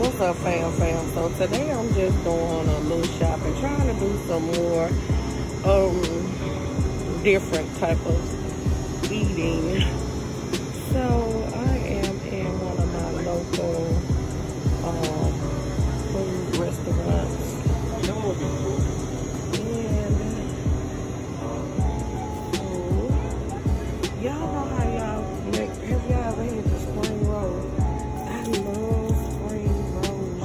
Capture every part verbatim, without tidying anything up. What's up, fam, fam? So today I'm just doing a little shopping, trying to do some more um, different type of eating. So I am in one of my local um, food restaurants. And y'all know how y'all make, have y'all ever had the spring roll? I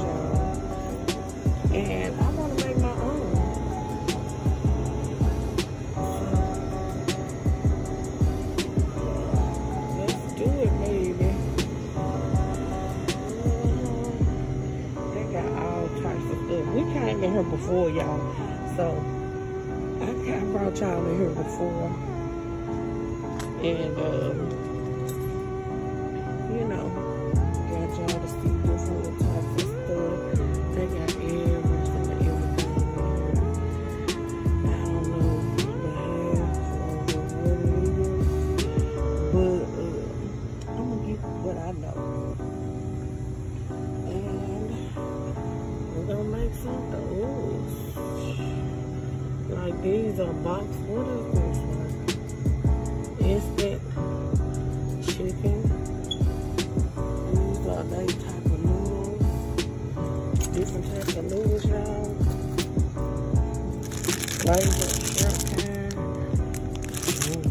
love and I want to make my own. So, let's do it, baby. Um, they got all types of stuff. We came in here before, y'all. So, I, I brought y'all in here before. And, um, you know, got y'all to see different types of stuff. They got everything. Like these are box, what is this one? Instant chicken. These are they type of noodles. Different types of noodles, y'all. Flavor shrimp pan. Mm.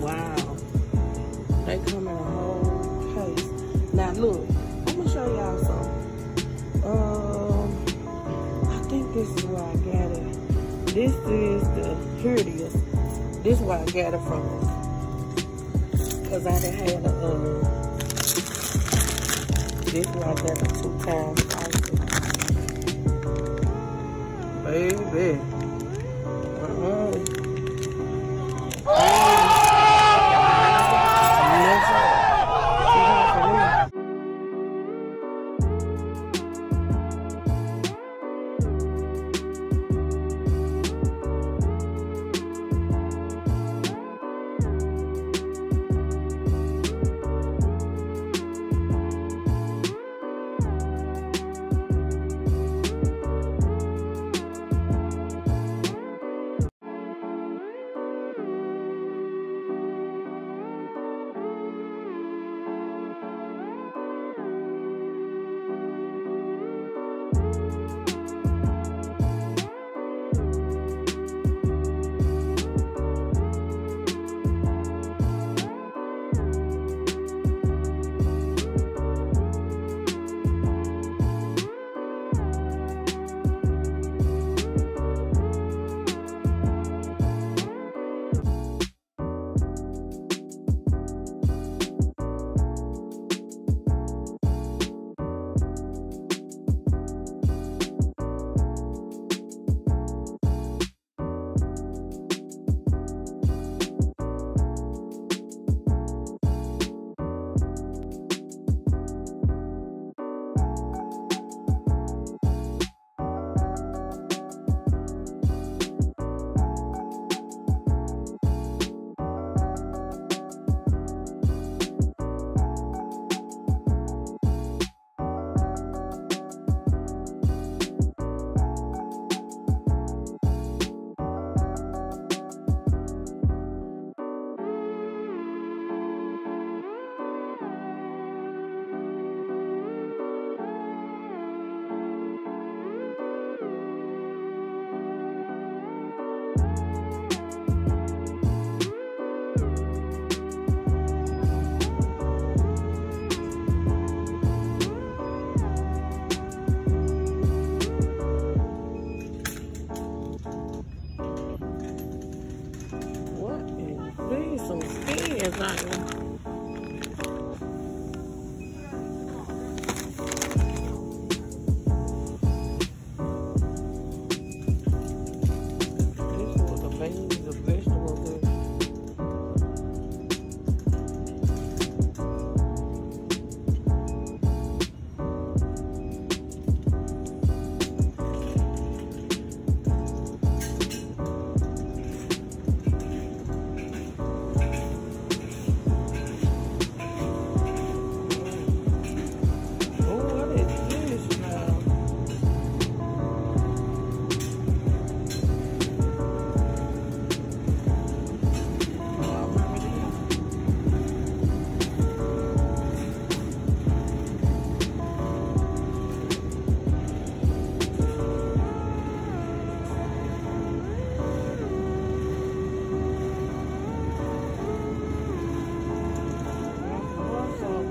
Wow. They come in a whole case. Now look, I'm gonna show y'all something. Um, I think this is where I got it. This is the, here it is. This is where I got it from. Cause I done had a, um, this where I got it two times. Baby. Uh-uh. Oh!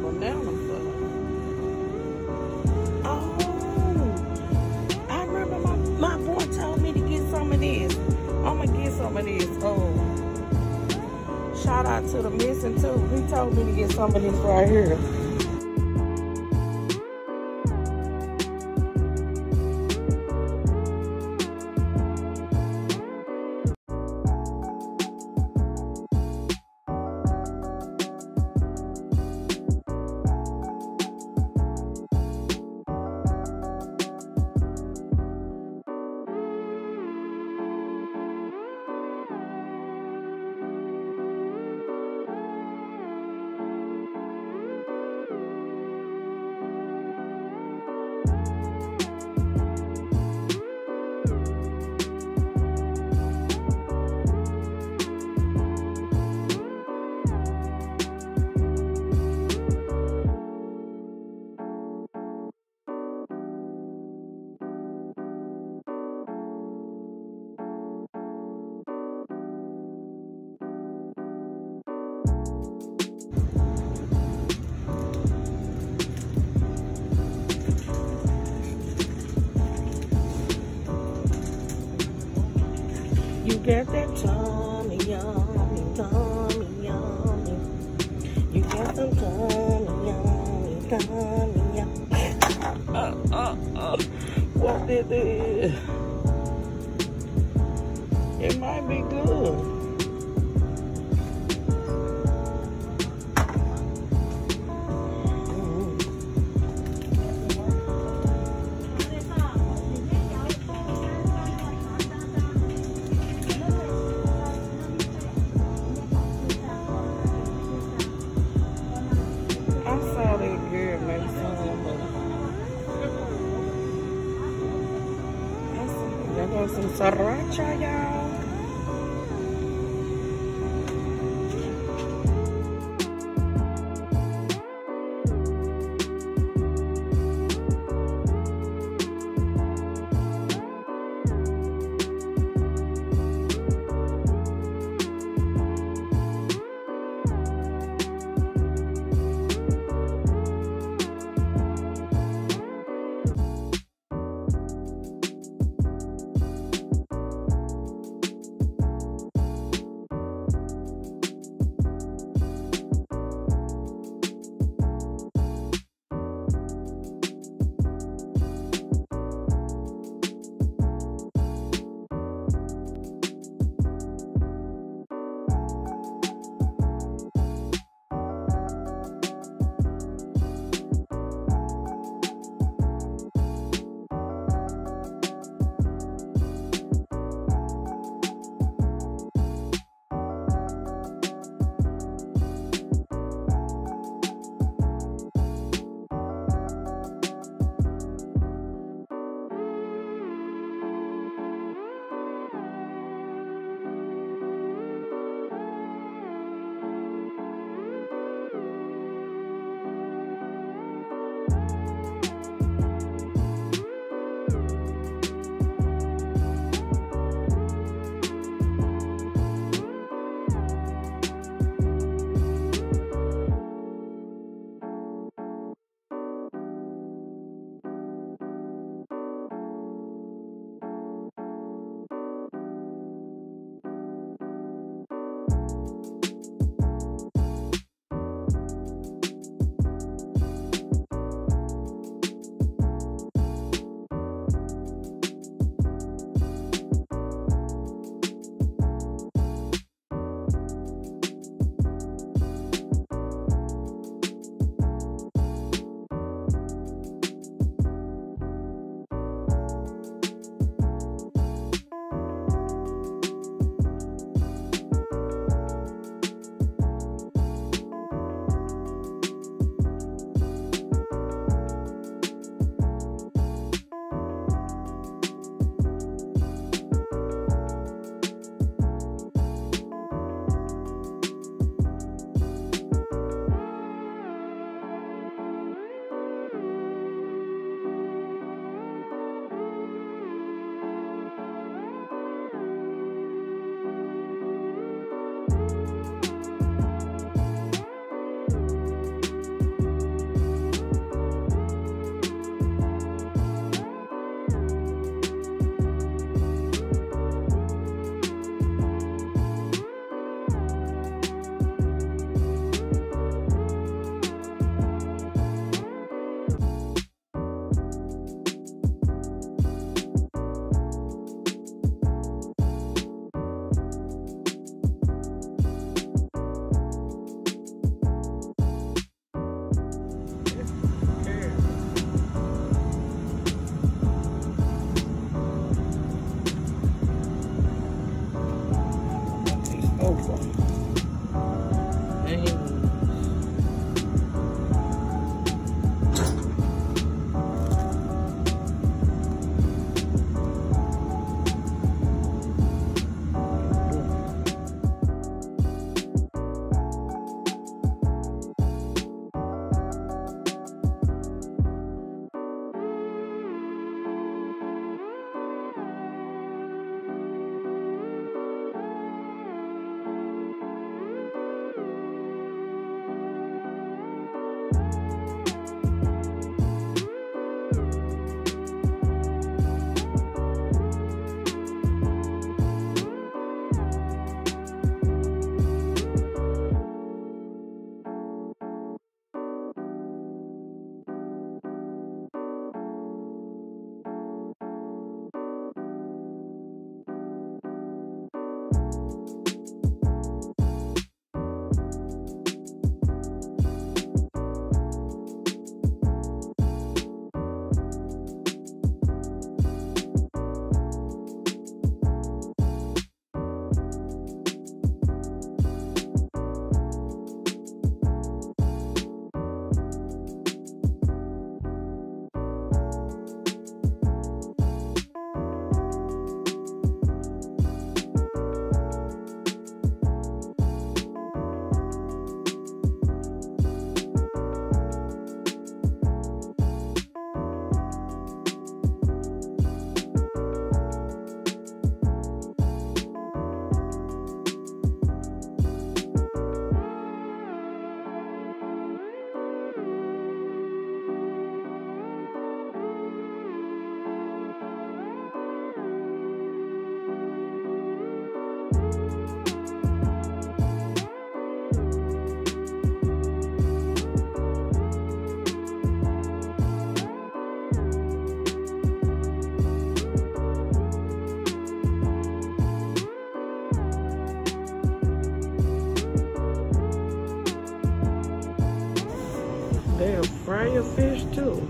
gonna go down them for her. Oh, I remember my, my boy told me to get some of this. I'm gonna get some of this. Oh, shout out to the missing too. He told me to get some of this right here. Get that tummy, yummy, tummy, yummy. You got some tummy, yummy, tummy, yummy. Uh, uh, uh. What is it? It might be good. Some sriracha, y'all. over. Dang. They'll fry your fish too.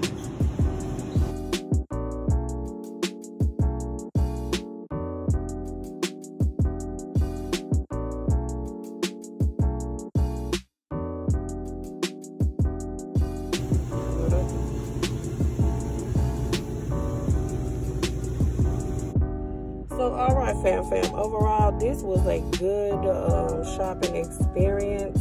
So, all right, fam, fam. Overall, this was a good um, shopping experience.